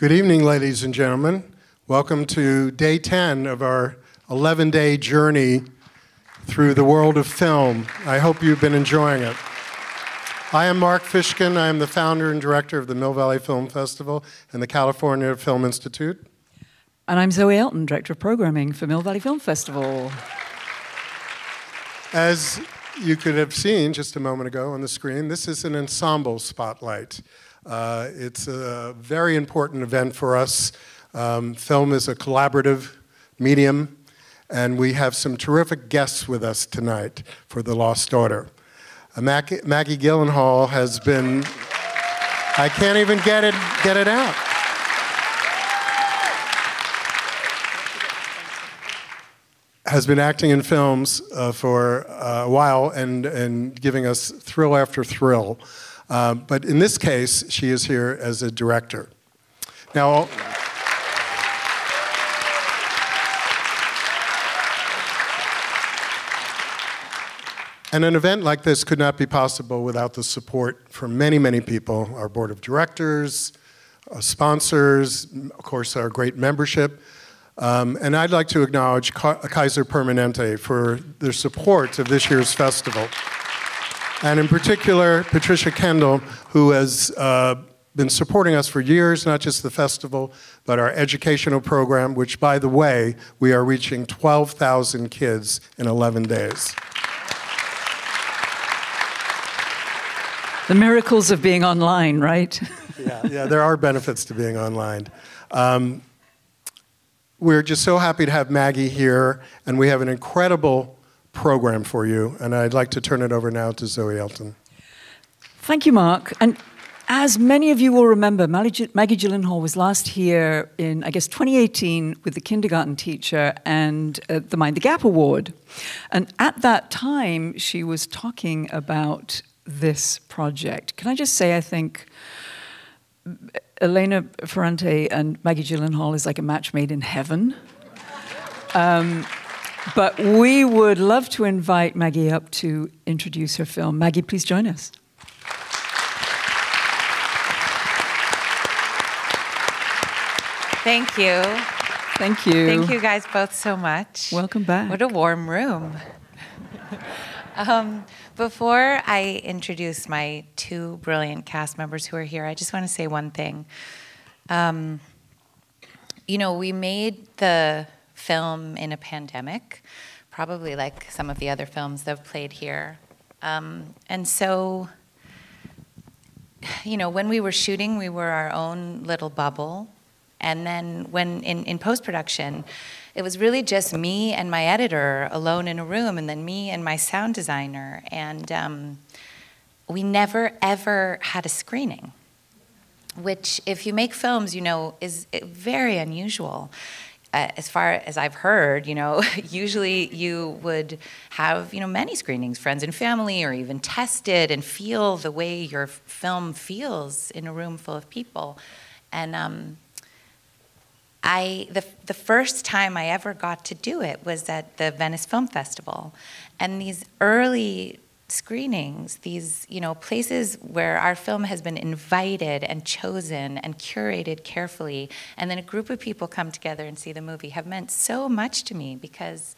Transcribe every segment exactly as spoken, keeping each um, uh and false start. Good evening, ladies and gentlemen. Welcome to day ten of our eleven-day journey through the world of film. I hope you've been enjoying it. I am Mark Fishkin. I am the founder and director of the Mill Valley Film Festival and the California Film Institute. And I'm Zoe Elton, director of programming for Mill Valley Film Festival. As you could have seen just a moment ago on the screen, this is an ensemble spotlight. Uh, it's a very important event for us. Um, film is a collaborative medium, and we have some terrific guests with us tonight for The Lost Daughter. Uh, Maggie, Maggie Gyllenhaal has been, I can't even get it, get it out. Has been acting in films uh, for a while and, and giving us thrill after thrill. Uh, but in this case, she is here as a director. Now, and an event like this could not be possible without the support from many, many people, our board of directors, our sponsors, of course, our great membership. Um, and I'd like to acknowledge Ka- Kaiser Permanente for their support of this year's festival. And in particular, Patricia Kendall, who has uh, been supporting us for years, not just the festival, but our educational program, which, by the way, we are reaching twelve thousand kids in eleven days. The miracles of being online, right? yeah, yeah, there are benefits to being online. Um, we're just so happy to have Maggie here, and we have an incredible program for you, and I'd like to turn it over now to Zoe Elton. Thank you, Mark. And as many of you will remember, Maggie Gyllenhaal was last here in, I guess, twenty eighteen with The Kindergarten Teacher and uh, the Mind the Gap Award. And at that time, she was talking about this project. Can I just say, I think Elena Ferrante and Maggie Gyllenhaal is like a match made in heaven. Um, But we would love to invite Maggie up to introduce her film. Maggie, please join us. Thank you. Thank you. Thank you guys both so much. Welcome back. What a warm room. um, before I introduce my two brilliant cast members who are here, I just want to say one thing. Um, you know, we made the film in a pandemic, probably like some of the other films that have played here. Um, and so, you know, when we were shooting, we were our own little bubble. And then when in, in post-production, it was really just me and my editor alone in a room, and then me and my sound designer. And um, we never, ever had a screening, which if you make films, you know, is very unusual. Uh, as far as I've heard, you know, usually you would have, you know, many screenings, friends and family, or even test it and feel the way your film feels in a room full of people. And um, I, the, the first time I ever got to do it was at the Venice Film Festival. And these early screenings, these, you know, places where our film has been invited and chosen and curated carefully, and then a group of people come together and see the movie, have meant so much to me because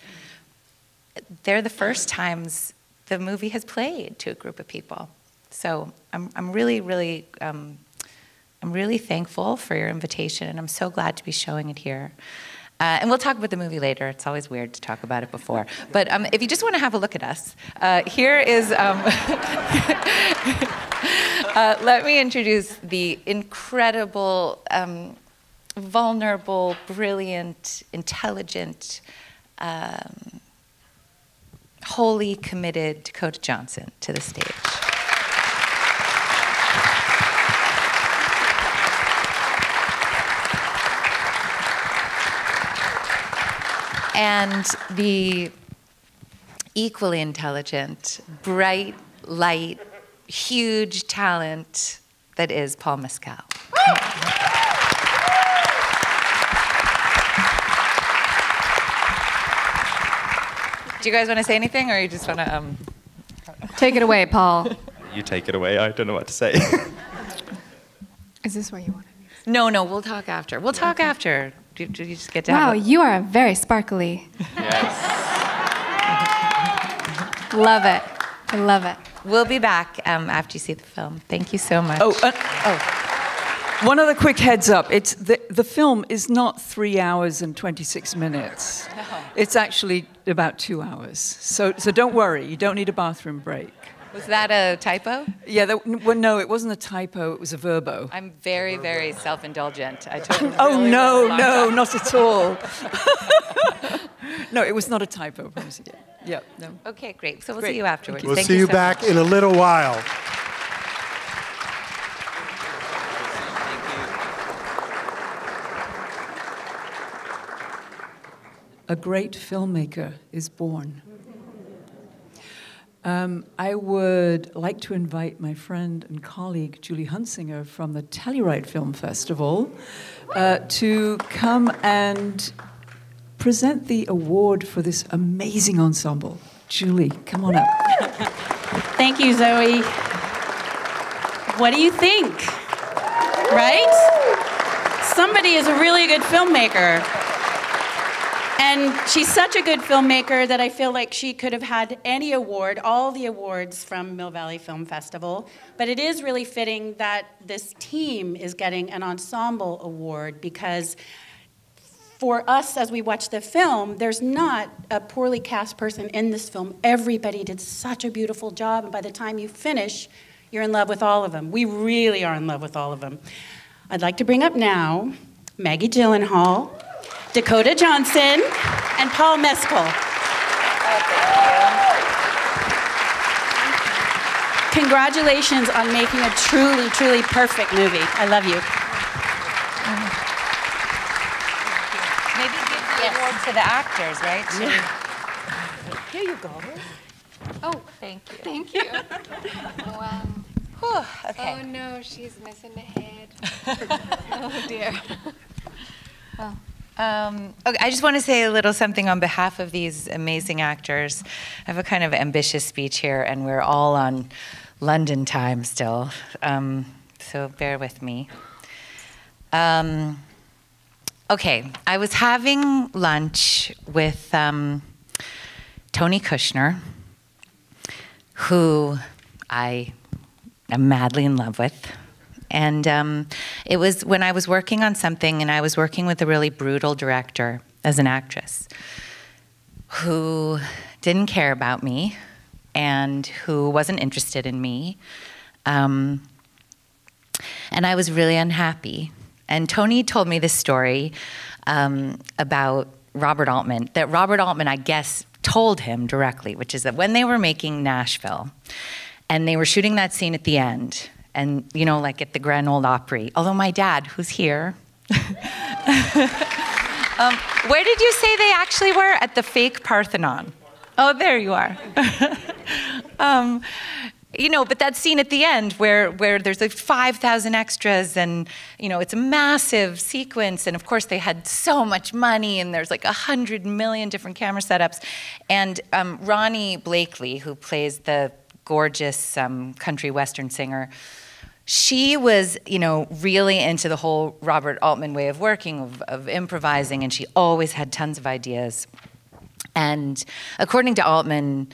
they're the first times the movie has played to a group of people. So I'm, I'm really, really, um, I'm really thankful for your invitation, and I'm so glad to be showing it here. Uh, and we'll talk about the movie later. It's always weird to talk about it before. But um, if you just want to have a look at us, uh, here is, um, uh, let me introduce the incredible, um, vulnerable, brilliant, intelligent, um, wholly committed Dakota Johnson to the stage. And the equally intelligent, bright light, huge talent that is Paul Mescal. Do you guys want to say anything, or you just want to um... take it away, Paul? You take it away. I don't know what to say. Is this where you want it? No, no, we'll talk after. We'll talk yeah. after. Do, do you just get to wow, have a... you are very sparkly. Yes. Love it. I love it. We'll be back um, after you see the film. Thank you so much. Oh, uh, oh. One other quick heads up. It's the, the film is not three hours and twenty-six minutes. No. It's actually about two hours. So, so don't worry. You don't need a bathroom break. Was that a typo? Yeah, that, well, no, it wasn't a typo. It was a verbo. I'm very, very self-indulgent. I totally oh, really no, no, time. Not at all. No, it was not a typo. Promise you. Yeah, no. Okay, great. So we'll great. see you afterwards. We'll Thank see you, you so back much. in a little while. A great filmmaker is born. Um, I would like to invite my friend and colleague, Julie Huntsinger, from the Telluride Film Festival, uh, to come and present the award for this amazing ensemble. Julie, come on up. Thank you, Zoe. What do you think? Right? Somebody is a really good filmmaker. And she's such a good filmmaker that I feel like she could have had any award, all the awards from Mill Valley Film Festival. But it is really fitting that this team is getting an ensemble award, because for us as we watch the film, there's not a poorly cast person in this film. Everybody did such a beautiful job, and by the time you finish, you're in love with all of them. We really are in love with all of them. I'd like to bring up now Maggie Gyllenhaal, Dakota Johnson, and Paul Mescal. Congratulations on making a truly, truly perfect movie. I love you. Maybe give the yes. award to the actors, right? Yeah. Here you go. Oh, thank you. Thank you. Wow. Whew, okay. Oh no, she's missing the head. Oh dear. Oh. Um, okay, I just want to say a little something on behalf of these amazing actors. I have a kind of ambitious speech here, and we're all on London time still, um, so bear with me. Um, okay, I was having lunch with um, Tony Kushner, who I am madly in love with. And um, it was when I was working on something, and I was working with a really brutal director as an actress who didn't care about me and who wasn't interested in me. Um, and I was really unhappy. And Tony told me this story um, about Robert Altman, that Robert Altman, I guess, told him directly, which is that when they were making Nashville and they were shooting that scene at the end, and, you know, like at the Grand Ole Opry. Although my dad, who's here. um, where did you say they actually were? At the fake Parthenon. Oh, there you are. um, you know, but that scene at the end where, where there's like five thousand extras and, you know, it's a massive sequence. And of course they had so much money, and there's like a hundred million different camera setups. And um, Ronnie Blakely, who plays the gorgeous um, country western singer, she was, you know, really into the whole Robert Altman way of working, of, of improvising, and she always had tons of ideas. And according to Altman,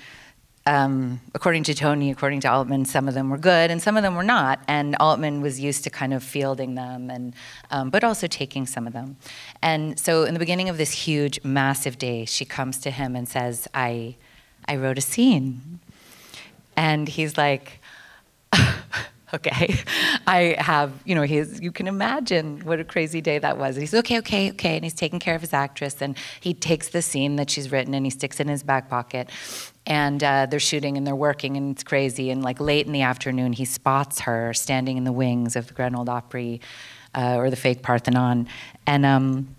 um, according to Tony, according to Altman, some of them were good and some of them were not, and Altman was used to kind of fielding them, and, um, but also taking some of them. And so in the beginning of this huge, massive day, she comes to him and says, I, I wrote a scene. And he's like, okay, I have, you know, he's, you can imagine what a crazy day that was. And he's okay, okay, okay, and he's taking care of his actress, and he takes the scene that she's written and he sticks it in his back pocket. And uh, they're shooting and they're working, and it's crazy. And like late in the afternoon, he spots her standing in the wings of the Grand Ole Opry uh, or the fake Parthenon. And um,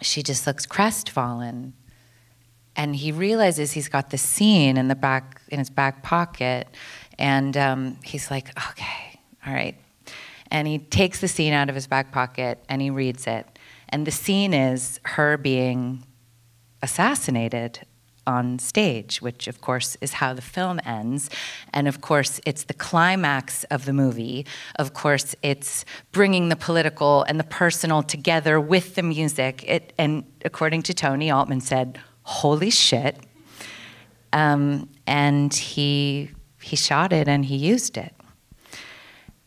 she just looks crestfallen. And he realizes he's got the scene in the back, in his back pocket, and um, he's like, okay, all right. And he takes the scene out of his back pocket and he reads it. And the scene is her being assassinated on stage, which of course is how the film ends. And of course it's the climax of the movie. Of course it's bringing the political and the personal together with the music. It, and according to Tony, Altman said, holy shit. Um, and he, he shot it and he used it.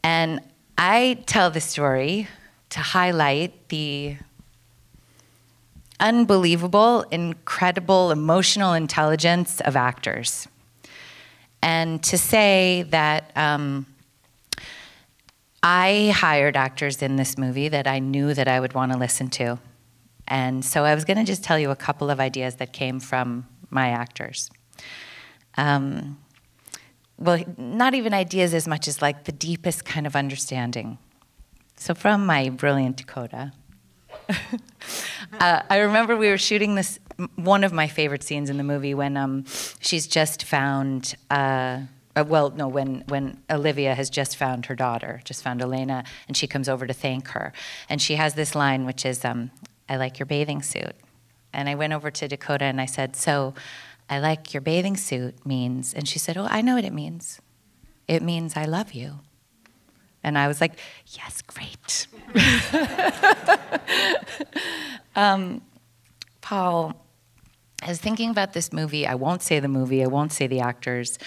And I tell the story to highlight the unbelievable, incredible, emotional intelligence of actors. And to say that um, I hired actors in this movie that I knew that I would want to listen to. And so I was going to just tell you a couple of ideas that came from my actors. Um, well, not even ideas as much as like the deepest kind of understanding. So from my brilliant Dakota, uh, I remember we were shooting this, one of my favorite scenes in the movie when um, she's just found, uh, uh, well, no, when, when Olivia has just found her daughter, just found Elena, and she comes over to thank her. And she has this line, which is, um, I like your bathing suit. And I went over to Dakota and I said, so I like your bathing suit means, and she said, oh, I know what it means. It means I love you. And I was like, yes, great. um, Paul, I was thinking about this movie, I won't say the movie, I won't say the actors,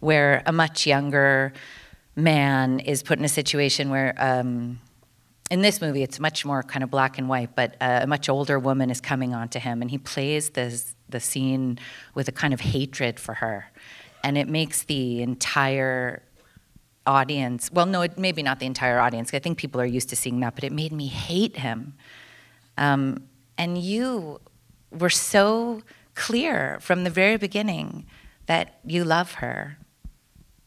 where a much younger man is put in a situation where, um, in this movie, it's much more kind of black and white, but uh, a much older woman is coming onto him, and he plays this, the scene with a kind of hatred for her. And it makes the entire audience, well, no, it, maybe not the entire audience. I think people are used to seeing that, but it made me hate him. Um, and you were so clear from the very beginning that you love her.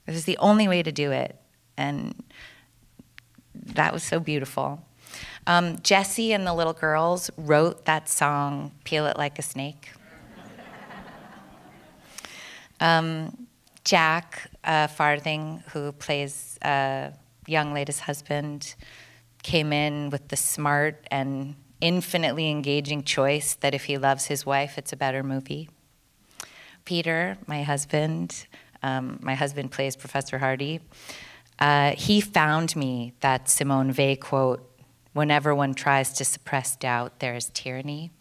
It was the only way to do it, and that was so beautiful. Um, Jessie and the little girls wrote that song, Peel It Like a Snake. um, Jack Uh, Farthing, who plays uh, young lady's husband, came in with the smart and infinitely engaging choice that if he loves his wife, it's a better movie. Peter, my husband, um, my husband plays Professor Hardy. Uh, he found me that Simone Weil quote, whenever one tries to suppress doubt, there is tyranny,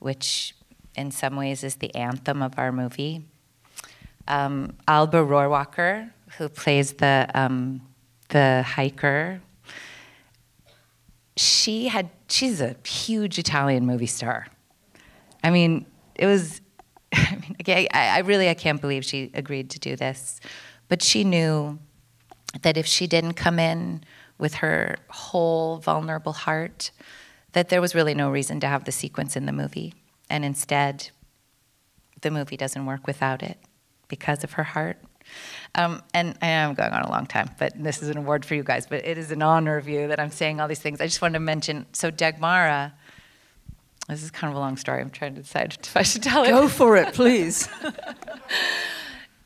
which in some ways is the anthem of our movie. Um, Alba Rohrwalker, who plays the, um, the hiker, she had, she's a huge Italian movie star. I mean, it was, I mean, I, I really, I can't believe she agreed to do this. But she knew that if she didn't come in with her whole vulnerable heart, that there was really no reason to have the sequence in the movie. And instead, the movie doesn't work without it, because of her heart. Um, and I am going on a long time, but this is an award for you guys, but it is an honor of you that I'm saying all these things. I just wanted to mention, so Dagmara, this is kind of a long story, I'm trying to decide if I should tell it. Go for it, please.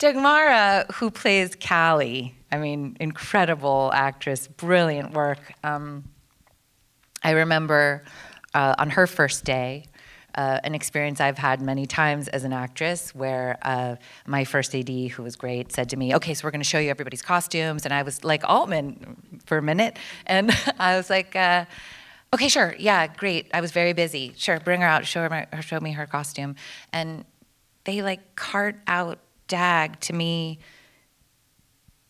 Dagmara, who plays Callie, I mean, incredible actress, brilliant work. Um, I remember uh, on her first day, Uh, an experience I've had many times as an actress where uh, my first A D, who was great, said to me, okay, so we're gonna show you everybody's costumes. And I was like Altman for a minute. And I was like, uh, okay, sure, yeah, great. I was very busy. Sure, bring her out, show, her my, show me her costume. And they like cart out Dag to me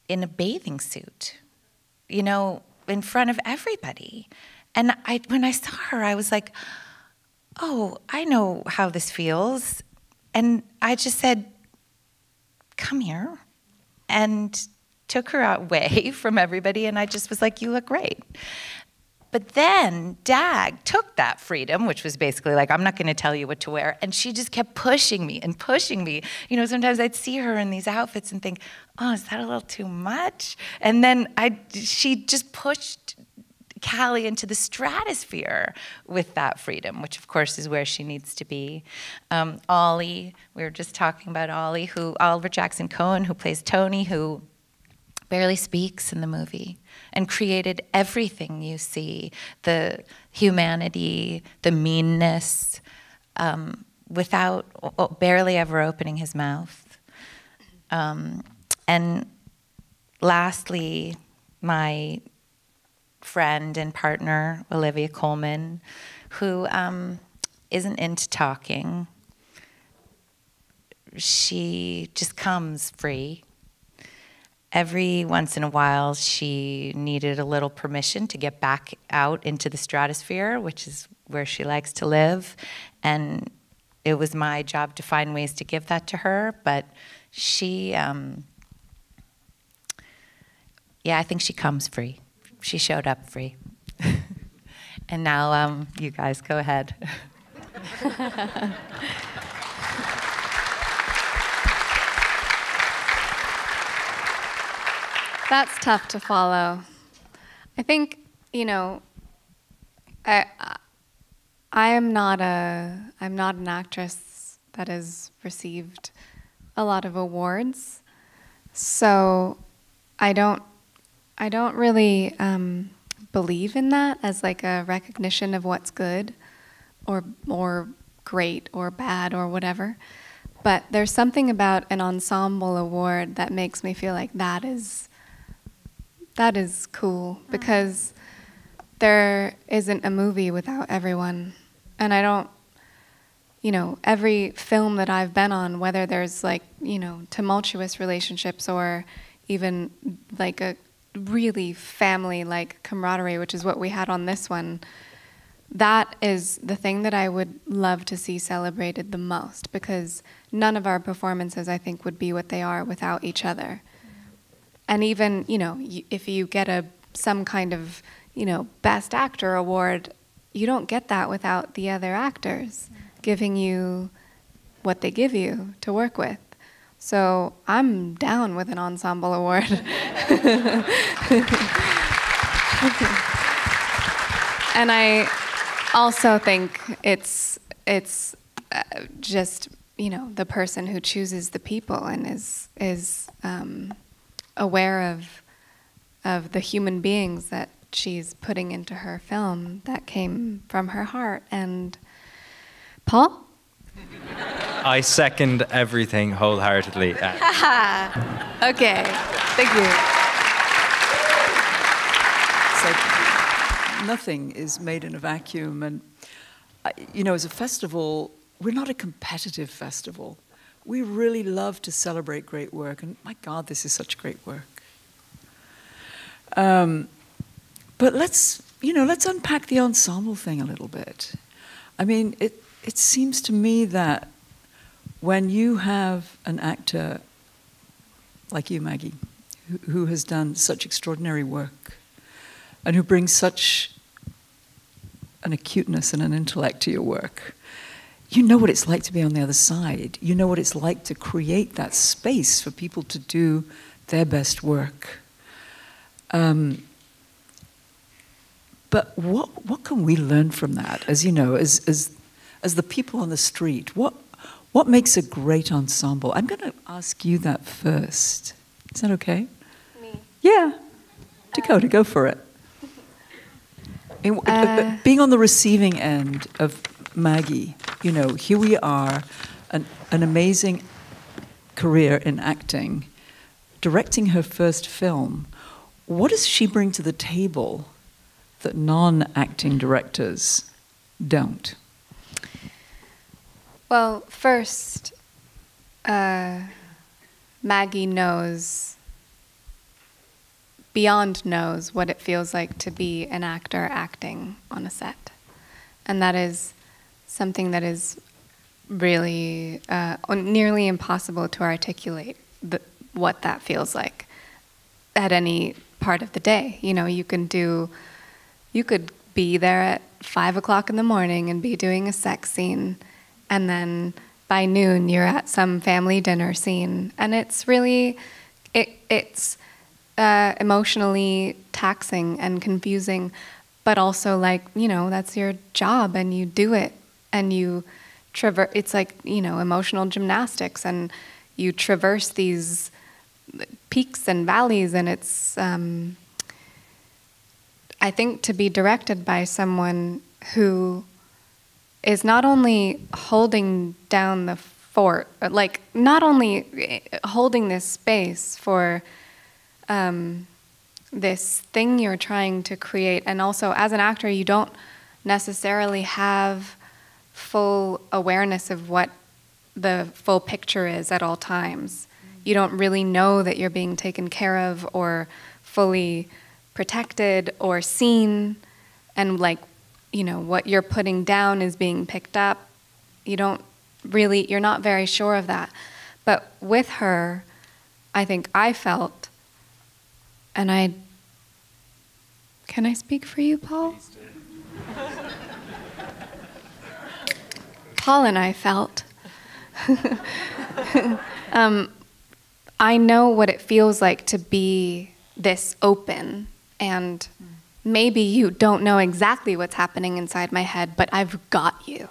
in a bathing suit, you know, in front of everybody. And I, when I saw her, I was like, oh, I know how this feels. And I just said, come here. And took her away from everybody, and I just was like, you look great. But then Dag took that freedom, which was basically like, I'm not gonna tell you what to wear. And she just kept pushing me and pushing me. You know, sometimes I'd see her in these outfits and think, oh, is that a little too much? And then I, she just pushed Callie into the stratosphere with that freedom, which of course is where she needs to be. Um, Ollie, we were just talking about Ollie, who Oliver Jackson-Cohen, who plays Tony, who barely speaks in the movie and created everything you see, the humanity, the meanness, um, without or barely ever opening his mouth. Um, and lastly, my friend and partner, Olivia Colman, who um, isn't into talking. She just comes free. Every once in a while, she needed a little permission to get back out into the stratosphere, which is where she likes to live. And it was my job to find ways to give that to her. But she, um, yeah, I think she comes free. She showed up free. And now um, you guys go ahead. That's tough to follow. I think, you know, I, I am not a, I'm not an actress that has received a lot of awards. So I don't, I don't really um, believe in that as like a recognition of what's good or, or great or bad or whatever. But there's something about an ensemble award that makes me feel like that is, that is cool, because there isn't a movie without everyone. And I don't, you know, every film that I've been on, whether there's like, you know, tumultuous relationships or even like a really family-like camaraderie, which is what we had on this one, that is the thing that I would love to see celebrated the most, because none of our performances, I think, would be what they are without each other. And even, you know, if you get a some kind of, you know, Best Actor award, you don't get that without the other actors giving you what they give you to work with. So I'm down with an ensemble award. And I also think it's it's just, you know, the person who chooses the people and is is. Um, aware of of the human beings that she's putting into her film that came from her heart. And Paul? I second everything wholeheartedly. Okay, thank you. So nothing is made in a vacuum. And, you know, as a festival, we're not a competitive festival. We really love to celebrate great work, and my God, this is such great work. Um, but let's, you know, let's unpack the ensemble thing a little bit. I mean, it, it seems to me that when you have an actor like you, Maggie, who, who has done such extraordinary work and who brings such an acuteness and an intellect to your work, you know what it's like to be on the other side. You know what it's like to create that space for people to do their best work. Um, but what what can we learn from that? As you know, as as as the people on the street, what what makes a great ensemble? I'm going to ask you that first. Is that okay? Me. Yeah, Dakota, um. go for it. I mean, uh. Being on the receiving end of Maggie, you know, here we are, an, an amazing career in acting, directing her first film. What does she bring to the table that non-acting directors don't? Well, first, uh, Maggie knows, beyond knows, what it feels like to be an actor acting on a set. And that is something that is really uh, nearly impossible to articulate the, what that feels like at any part of the day. You know, you can do, you could be there at five o'clock in the morning and be doing a sex scene, and then by noon you're at some family dinner scene, and it's really, it, it's uh, emotionally taxing and confusing, but also like, you know, that's your job and you do it. And you traverse, it's like, you know, emotional gymnastics, and you traverse these peaks and valleys, and it's, um, I think to be directed by someone who is not only holding down the fort, like not only holding this space for um, this thing you're trying to create, and also as an actor, you don't necessarily have full awareness of what the full picture is at all times. You don't really know that you're being taken care of or fully protected or seen, and like, you know, what you're putting down is being picked up. You don't really, you're not very sure of that. But with her, I think I felt, and I, can I speak for you, Paul? Paul and I felt. um, I know what it feels like to be this open, and maybe you don't know exactly what's happening inside my head, but I've got you.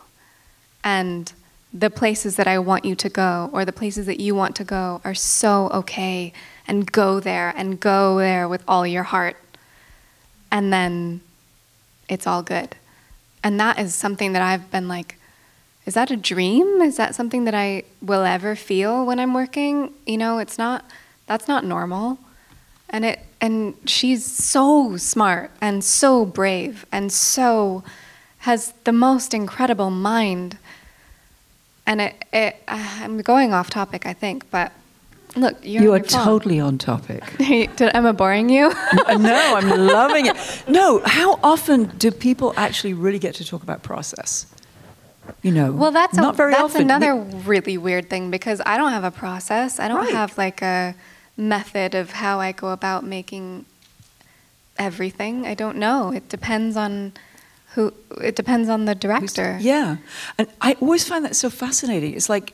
And the places that I want you to go, or the places that you want to go, are so okay, and go there, and go there with all your heart. And then it's all good. And that is something that I've been like, is that a dream? Is that something that I will ever feel when I'm working? You know, it's not, that's not normal. And it, and she's so smart and so brave and so has the most incredible mind. And it, it I'm going off topic, I think, but look, you're you are totally on topic. Am I boring you? No, I'm loving it. No, how often do people actually really get to talk about process? You know, well, that's not a, very that's often. Another really weird thing, because I don't have a process. I don't right. have like a method of how I go about making everything. I don't know. It depends on who. It depends on the director. Who's, yeah, and I always find that so fascinating. It's like,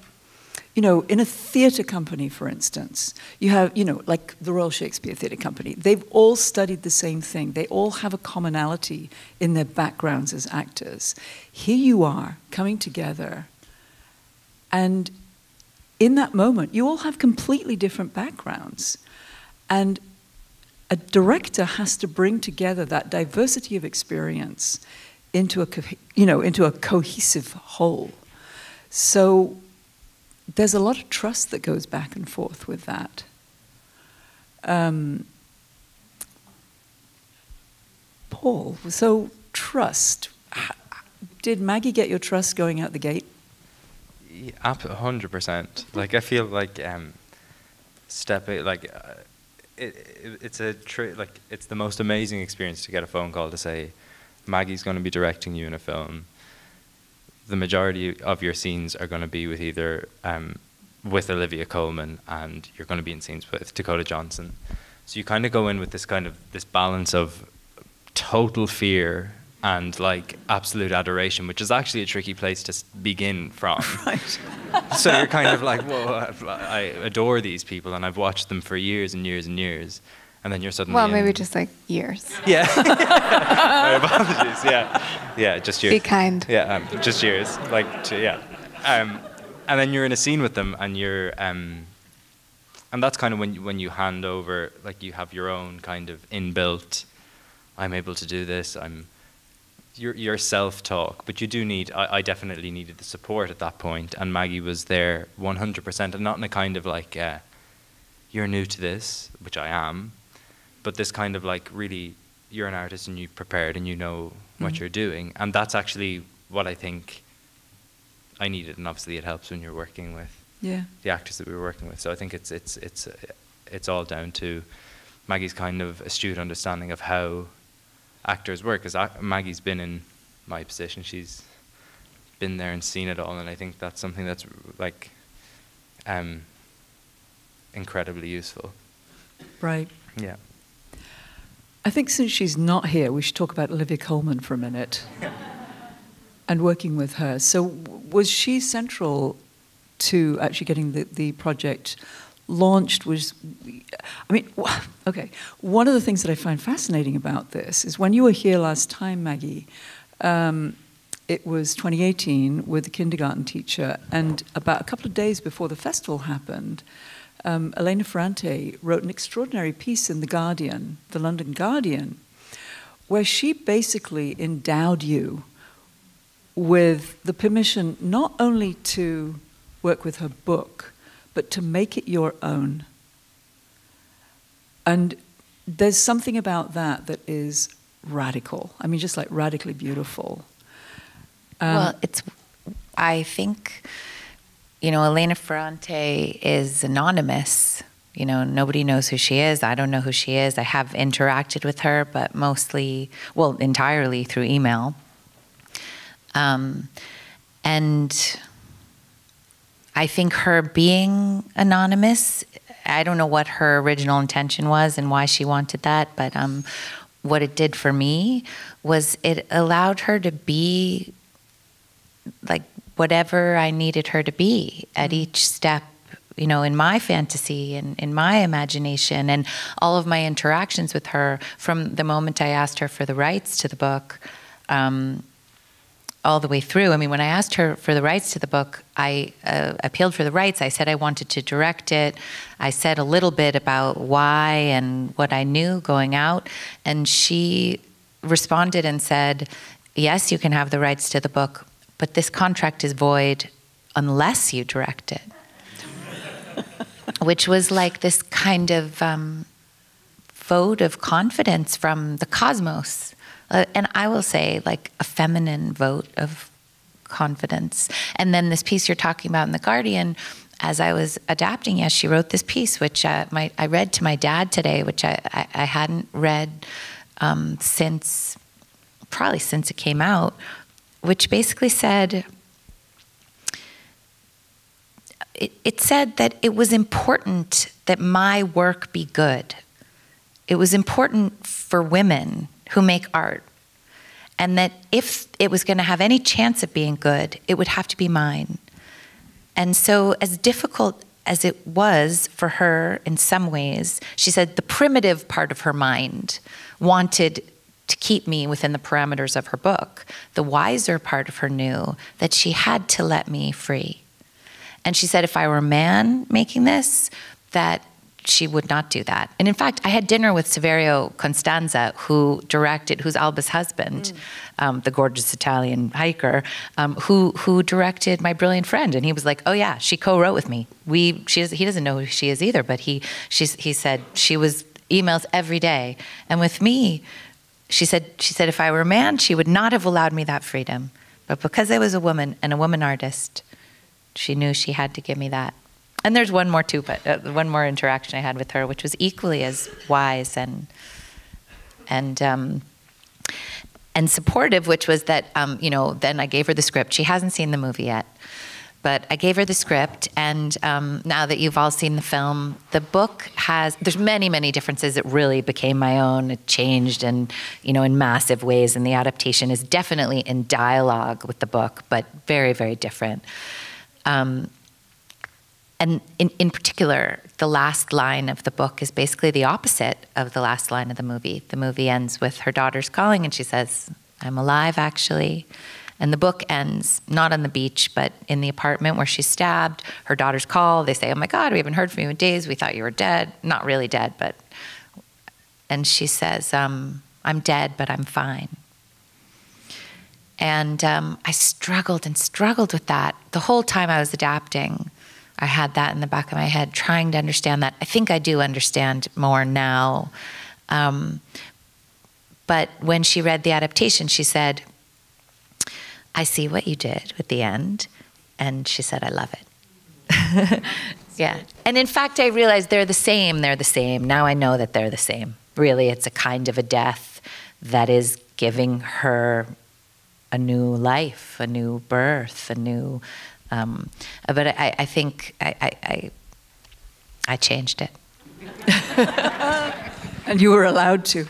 you know, in a theatre company, for instance, you have, you know, like the Royal Shakespeare Theatre Company, they've all studied the same thing. They all have a commonality in their backgrounds as actors. Here you are, coming together, and in that moment, you all have completely different backgrounds. And a director has to bring together that diversity of experience into a, you know, into a cohesive whole. So there's a lot of trust that goes back and forth with that. Um, Paul, so trust. Did Maggie get your trust going out the gate? Yeah, one hundred percent. Like, I feel like um, stepping, like, uh, it, it, it's a tri like it's the most amazing experience to get a phone call to say, Maggie's going to be directing you in a film. The majority of your scenes are going to be with either um, with Olivia Colman, and you're going to be in scenes with Dakota Johnson. So you kind of go in with this kind of this balance of total fear and like absolute adoration, which is actually a tricky place to begin from. Right. So you're kind of like, whoa, I adore these people, and I've watched them for years and years and years. And then you're suddenly well, maybe in. Just like years. Yeah. My apologies. Yeah, yeah, just years. Be kind. Yeah, um, just years. Like, to, yeah. Um, and then you're in a scene with them, and you're, um, and that's kind of when you, when you hand over. Like, you have your own kind of inbuilt. I'm able to do this. I'm. Your your self-talk, but you do need. I, I definitely needed the support at that point, and Maggie was there one hundred percent, and not in a kind of like, uh, you're new to this, which I am. But this kind of like, really, you're an artist and you've prepared and you know what mm-hmm. you're doing. And that's actually what I think I needed. And obviously it helps when you're working with yeah. the actors that we were working with. So I think it's, it's, it's, it's all down to Maggie's kind of astute understanding of how actors work. Because Maggie's been in my position. She's been there and seen it all. And I think that's something that's like um, incredibly useful. Right. Yeah. I think since she's not here, we should talk about Olivia Colman for a minute and working with her. So was she central to actually getting the, the project launched? Was, I mean, okay. One of the things that I find fascinating about this is when you were here last time, Maggie, um, it was twenty eighteen with the kindergarten teacher, and about a couple of days before the festival happened, Um, Elena Ferrante wrote an extraordinary piece in The Guardian, the London Guardian, where she basically endowed you with the permission not only to work with her book, but to make it your own. And there's something about that that is radical. I mean, just like radically beautiful. Um, well, it's, I think, you know, Elena Ferrante is anonymous. You know, nobody knows who she is. I don't know who she is. I have interacted with her, but mostly, well, entirely through email. Um, and I think her being anonymous, I don't know what her original intention was and why she wanted that, but um, what it did for me was it allowed her to be like whatever I needed her to be at each step, you know, in my fantasy and in my imagination, and all of my interactions with her from the moment I asked her for the rights to the book, um, all the way through. I mean, when I asked her for the rights to the book, I uh, appealed for the rights. I said I wanted to direct it. I said a little bit about why and what I knew going out. And she responded and said, yes, you can have the rights to the book, but this contract is void unless you direct it. Which was like this kind of um, vote of confidence from the cosmos. Uh, and I will say, like, a feminine vote of confidence. And then this piece you're talking about in The Guardian, as I was adapting, yes, she wrote this piece, which uh, my, I read to my dad today, which I, I, I hadn't read um, since, probably since it came out, which basically said, it, it said that it was important that my work be good. It was important for women who make art, and that if it was going to have any chance of being good, it would have to be mine. And so, as difficult as it was for her in some ways, she said the primitive part of her mind wanted to keep me within the parameters of her book. The wiser part of her knew that she had to let me free. And she said if I were a man making this, that she would not do that. And in fact, I had dinner with Saverio Constanza, who directed, who's Alba's husband, mm. um, the gorgeous Italian hiker, um, who who directed My Brilliant Friend. And he was like, oh yeah, she co-wrote with me. We, she is, he doesn't know who she is either, but he, she's, he said she was emails every day. And with me, she said, she said if I were a man, she would not have allowed me that freedom. But because I was a woman and a woman artist, she knew she had to give me that. And there's one more too, but uh, one more interaction I had with her, which was equally as wise and and um, and supportive, which was that um, you know, then I gave her the script. She hasn't seen the movie yet, but I gave her the script, and um, now that you've all seen the film, the book has, there's many, many differences. It really became my own. It changed, and you know, in massive ways, and the adaptation is definitely in dialogue with the book, but very, very different. Um, And in, in particular, the last line of the book is basically the opposite of the last line of the movie. The movie ends with her daughter's calling, and she says, I'm alive, actually. And the book ends not on the beach, but in the apartment where she's stabbed. Her daughter's call. They say, oh my God, we haven't heard from you in days. We thought you were dead. Not really dead, but... And she says, um, I'm dead, but I'm fine. And um, I struggled and struggled with that the whole time I was adapting. I had that in the back of my head, trying to understand that. I think I do understand more now. Um, but when she read the adaptation, she said, I see what you did with the end. And she said, I love it. Yeah. And in fact, I realized they're the same. They're the same. Now I know that they're the same. Really, it's a kind of a death that is giving her a new life, a new birth, a new... Um, but I, I think I, I, I, I changed it. And you were allowed to.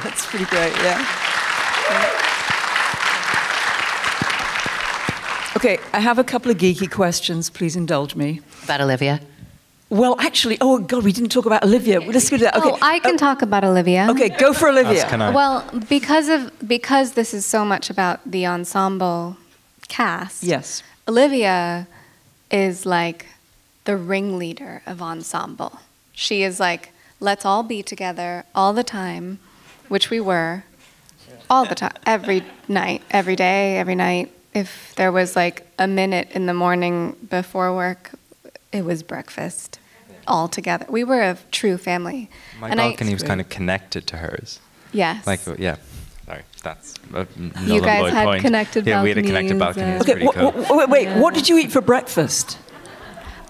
That's pretty great, yeah. yeah. Okay, I have a couple of geeky questions. Please indulge me. About Olivia? Well, actually, oh God, we didn't talk about Olivia. Let's go to that. Okay. Oh, I can oh. talk about Olivia. Okay, go for Olivia. Well, because of because this is so much about the ensemble cast. Yes. Olivia is like the ringleader of ensemble. She is like, let's all be together all the time, which we were. Yeah. All the time, every night, every day, every night. If there was like a minute in the morning before work, it was breakfast, all together. We were a true family. My and balcony I, was kind of connected to hers. Yes. Like, yeah. Sorry, that's a you guys had point. Connected yeah, balconies. Yeah, we had a connected balcony. Okay, pretty cool. Wait, yeah. What did you eat for breakfast?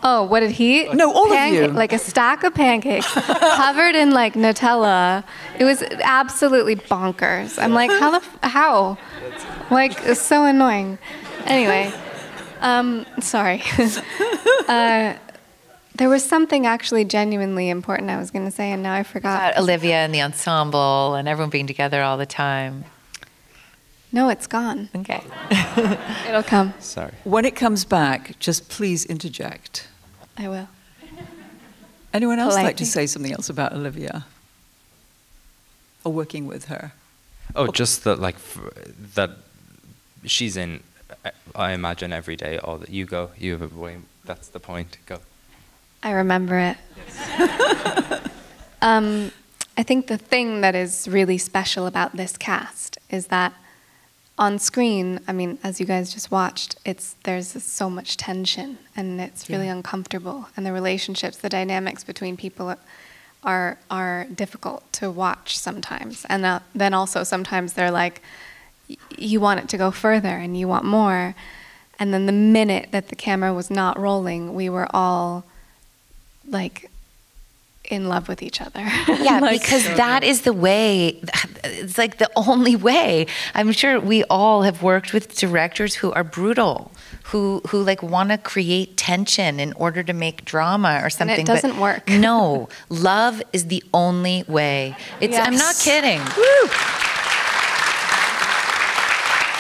Oh, what did he? No, all Panca of you. Like a stack of pancakes covered in like Nutella. It was absolutely bonkers. I'm like, how the, f how? Like, it's so annoying. Anyway, um, sorry. uh, there was something actually genuinely important I was going to say, and now I forgot. About Olivia and the ensemble and everyone being together all the time. No, it's gone. Okay. It'll come. Sorry. When it comes back, just please interject. I will. Anyone else Politely. Like to say something else about Olivia? Or working with her? Oh, just that, like, f that she's in, I imagine, every day, all that you go, you have a boy, that's the point, go. I remember it. Yes. um, I think the thing that is really special about this cast is that on screen, I mean, as you guys just watched, it's there's so much tension, and it's really yeah. uncomfortable, and the relationships, the dynamics between people are are difficult to watch sometimes, and uh, then also sometimes they're like, y you want it to go further, and you want more, and then the minute that the camera was not rolling, we were all like in love with each other. Yeah, like, because that is the way, it's like the only way. I'm sure we all have worked with directors who are brutal, who who like want to create tension in order to make drama or something. And it doesn't but work. No, love is the only way. It's, yes. I'm not kidding. Woo.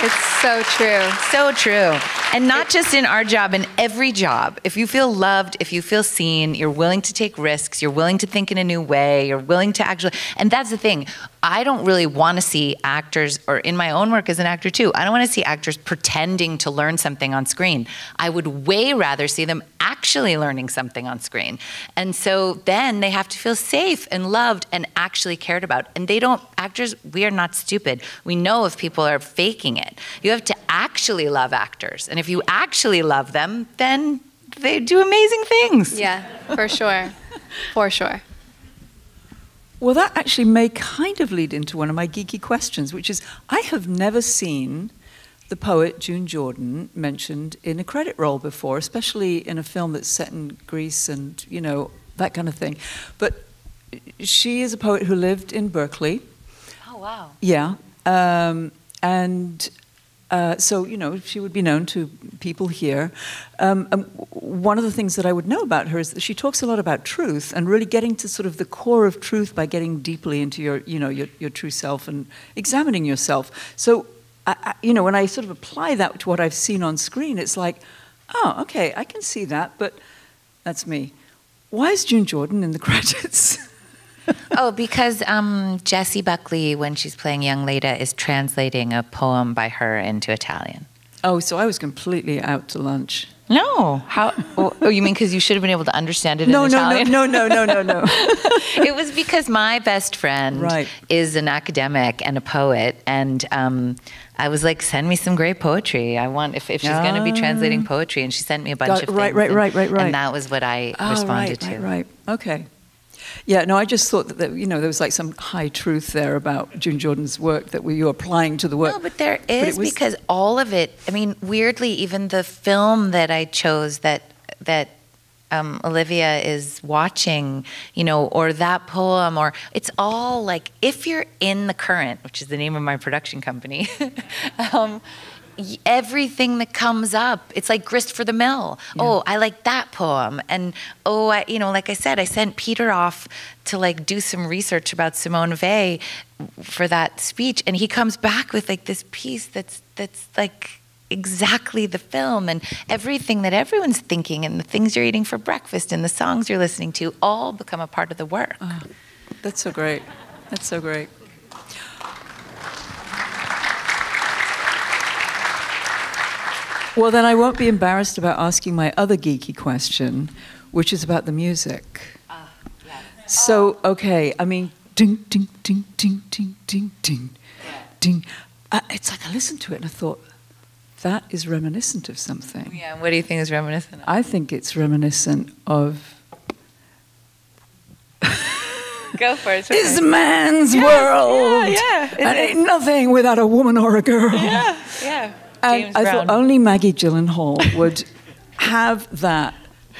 It's so true. So true. And not just in our job, in every job. If you feel loved, if you feel seen, you're willing to take risks, you're willing to think in a new way, you're willing to actually, and that's the thing. I don't really want to see actors, or in my own work as an actor too, I don't want to see actors pretending to learn something on screen. I would way rather see them actually learning something on screen. And so then they have to feel safe and loved and actually cared about. And they don't, actors, we are not stupid. We know if people are faking it. You have to actually love actors. And if you actually love them, then they do amazing things. Yeah, for sure, for sure. Well, that actually may kind of lead into one of my geeky questions, which is, I have never seen the poet June Jordan mentioned in a credit roll before, especially in a film that's set in Greece and, you know, that kind of thing. But she is a poet who lived in Berkeley. Oh, wow. Yeah. Um, and uh, so, you know, she would be known to people here. Um, um, one of the things that I would know about her is that she talks a lot about truth and really getting to sort of the core of truth by getting deeply into your, you know, your, your true self and examining yourself. So, I, I, you know, when I sort of apply that to what I've seen on screen, it's like, oh, okay, I can see that, but that's me. Why is June Jordan in the credits? Oh, because um, Jessie Buckley, when she's playing young Leda, is translating a poem by her into Italian. Oh, so I was completely out to lunch. No. How? Oh, you mean because you should have been able to understand it in no, Italian? No, no, no, no, no, no, no. It was because my best friend right. is an academic and a poet, and um, I was like, send me some great poetry. I want, if, if she's uh, going to be translating poetry, and she sent me a bunch got, of things. Right, right, and, right, right, right. And that was what I oh, responded right, to. Right, right, okay. Yeah, no, I just thought that, that, you know, there was like some high truth there about June Jordan's work that we, you're applying to the work. No, but there is, but because all of it, I mean, weirdly, even the film that I chose that, that um, Olivia is watching, you know, or that poem, or it's all like, if you're in The Current, which is the name of my production company, um, everything that comes up, it's like grist for the mill. Yeah. Oh, I like that poem. And oh, I, you know, like I said, I sent Peter off to like do some research about Simone Weil for that speech. And he comes back with like this piece that's, that's like exactly the film, and everything that everyone's thinking and the things you're eating for breakfast and the songs you're listening to all become a part of the work. Oh, that's so great. That's so great. Well, then I won't be embarrassed about asking my other geeky question, which is about the music. Uh, yeah. So, okay, I mean, ding, ding, ding, ding, ding, ding, ding, ding. Uh, it's like I listened to it and I thought, that is reminiscent of something. Yeah, what do you think is reminiscent of? I think it's reminiscent of... Go for it. It's a man's yeah, world. Yeah, yeah. And ain't nothing without a woman or a girl. Yeah, yeah. James and I Brown. Thought only Maggie Gyllenhaal would have that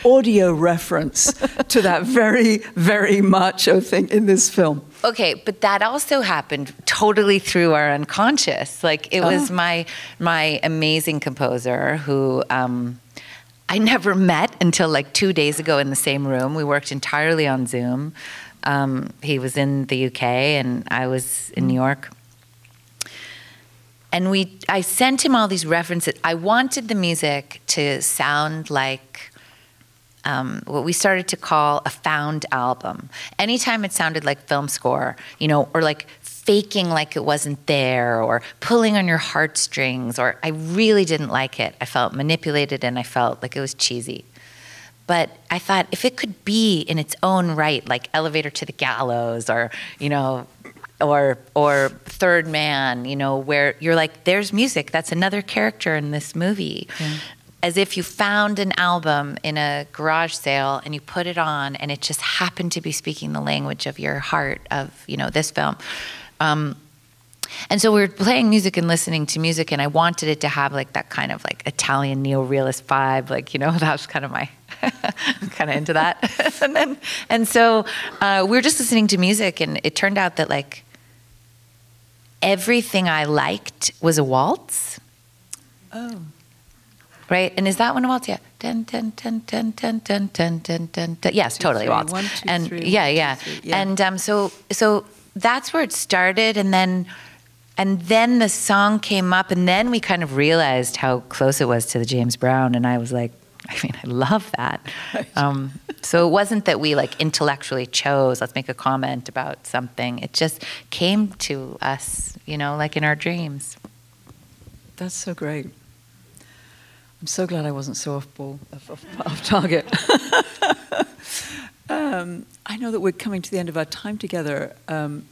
audio reference to that very, very macho thing in this film. Okay, but that also happened totally through our unconscious. Like it was oh. my my amazing composer who um, I never met until like two days ago in the same room. We worked entirely on Zoom. Um, he was in the U K and I was in New York. And we, I sent him all these references. I wanted the music to sound like um, what we started to call a found album. Anytime it sounded like film score, you know, or like faking like it wasn't there, or pulling on your heartstrings, or I really didn't like it. I felt manipulated and I felt like it was cheesy. But I thought if it could be in its own right, like Elevator to the Gallows, or, you know, or or Third Man, you know, where you're like, there's music, that's another character in this movie. Mm. As if you found an album in a garage sale and you put it on and it just happened to be speaking the language of your heart of, you know, this film. Um, And so we were playing music and listening to music, and I wanted it to have like that kind of like Italian neo-realist vibe, like, you know, that was kind of my, I'm kind of into that. and then, and so uh, we were just listening to music, and it turned out that like everything I liked was a waltz. Oh. Right, and is that one a waltz? Yeah. Dun, dun, dun, dun, dun, dun, dun, dun, dun, dun. Yes, totally a waltz. One, two, and three, yeah, one, yeah. Two, three, yeah. And um, so, so that's where it started, and then. And then the song came up, and then we kind of realized how close it was to the James Brown, and I was like, I mean, I love that. Um, so it wasn't that we like intellectually chose, let's make a comment about something. It just came to us, you know, like in our dreams. That's so great. I'm so glad I wasn't so off-ball, off, off, off target. um, I know that we're coming to the end of our time together, um,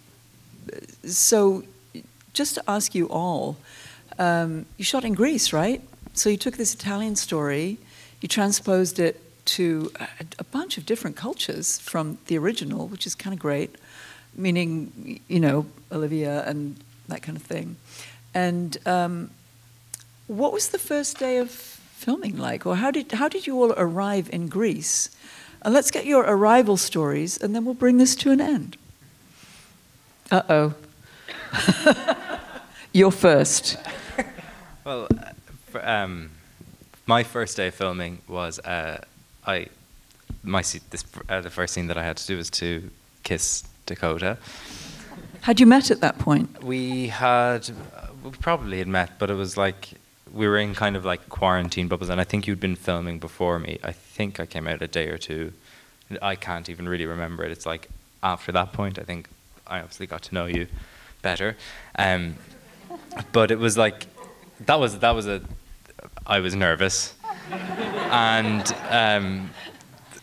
so... Just to ask you all, um, you shot in Greece, right? So you took this Italian story, you transposed it to a, a bunch of different cultures from the original, which is kind of great, meaning, you know, Olivia and that kind of thing. And um, what was the first day of filming like? Or how did, how did you all arrive in Greece? And let's get your arrival stories, and then we'll bring this to an end. Uh-oh. You're first. Well, um, my first day of filming was uh, I, my this, uh, the first thing that I had to do was to kiss Dakota. Had you met at that point? We had, uh, we probably had met, but it was like we were in kind of like quarantine bubbles, and I think you'd been filming before me. I think I came out a day or two. I can't even really remember it. It's like after that point, I think I obviously got to know you better, um, but it was like that was that was a I was nervous, and um,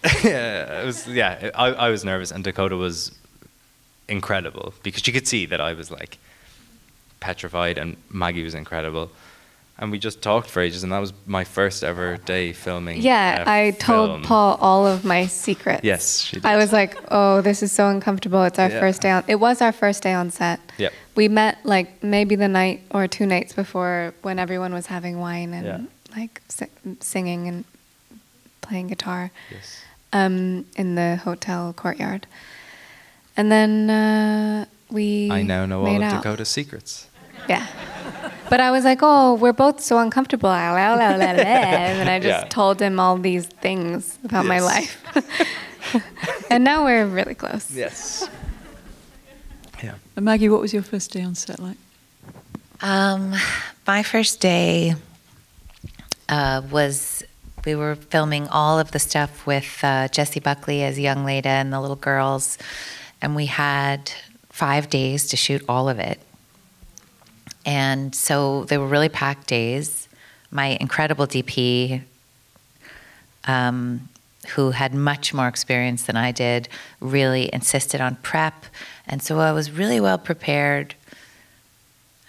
it was yeah I, I was nervous, and Dakota was incredible because she could see that I was like petrified, and Maggie was incredible, and we just talked for ages, and that was my first ever day filming. Yeah, uh, I told film. Paul all of my secrets. Yes, she did. I was like, oh, this is so uncomfortable. It's our yeah. first day on, it was our first day on set. Yep. We met like maybe the night or two nights before when everyone was having wine and yeah. like si singing and playing guitar yes. um, in the hotel courtyard. And then uh, we I now know all of out. Dakota's secrets. Yeah. But I was like, oh, we're both so uncomfortable. And I just yeah. told him all these things about yes. my life. And now we're really close. Yes. Yeah. And Maggie, what was your first day on set like? Um, my first day uh, was, we were filming all of the stuff with uh, Jessie Buckley as young Leda and the little girls. And we had five days to shoot all of it. And so they were really packed days. My incredible D P, um, who had much more experience than I did, really insisted on prep. And so I was really well prepared.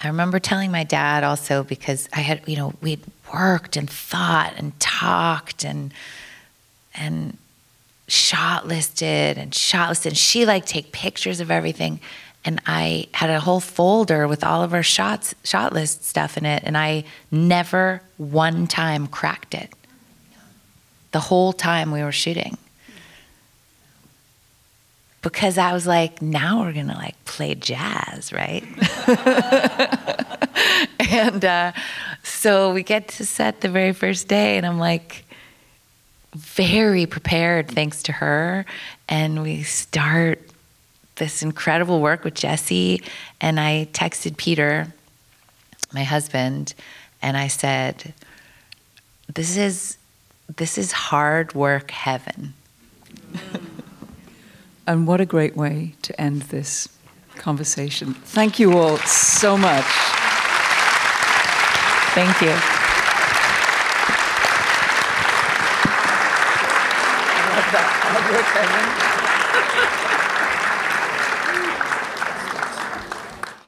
I remember telling my dad also, because I had, you know, we'd worked and thought and talked and and shot listed and shot listed. And she like take pictures of everything. And I had a whole folder with all of our shots, shot list stuff in it. And I never one time cracked it. The whole time we were shooting. Because I was like, now we're gonna like play jazz, right? And uh, so we get to set the very first day, and I'm like very prepared, thanks to her. And we start this incredible work with Jessie. And I texted Peter, my husband, and I said, this is, this is hard work heaven. And what a great way to end this conversation. Thank you all so much. Thank you. I love that.